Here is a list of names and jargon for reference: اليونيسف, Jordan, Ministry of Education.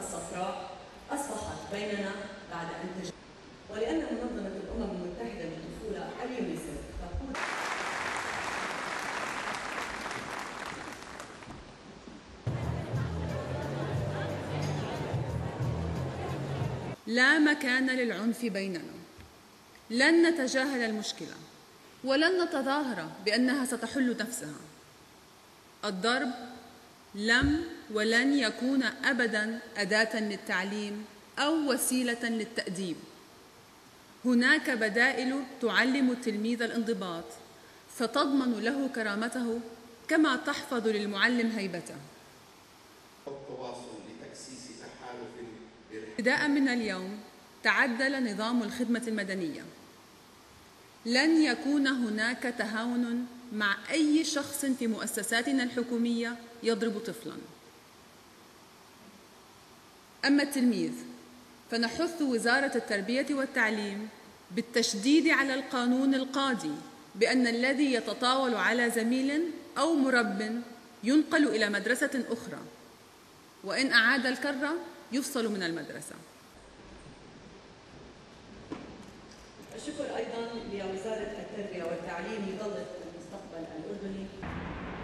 الصفراء أصبحت بيننا بعد أن تجد. ولأن منظمة الأمم المتحدة للطفولة اليونيسف تقول لا مكان للعنف بيننا، لن نتجاهل المشكلة ولن نتظاهر بأنها ستحل نفسها. الضرب لم ولن يكون أبداً أداة للتعليم أو وسيلة للتأديب. هناك بدائل تعلم التلميذ الانضباط، ستضمن له كرامته كما تحفظ للمعلم هيبته. ابتداء من اليوم تعدل نظام الخدمة المدنية. لن يكون هناك تهاون مع أي شخص في مؤسساتنا الحكومية يضرب طفلاً. أما التلميذ فنحث وزارة التربية والتعليم بالتشديد على القانون القاضي بأن الذي يتطاول على زميل أو مرب ينقل إلى مدرسة أخرى، وإن أعاد الكرة يفصل من المدرسة. الشكر أيضاً لوزارة التربية والتعليم لظلة المستقبل الأردني.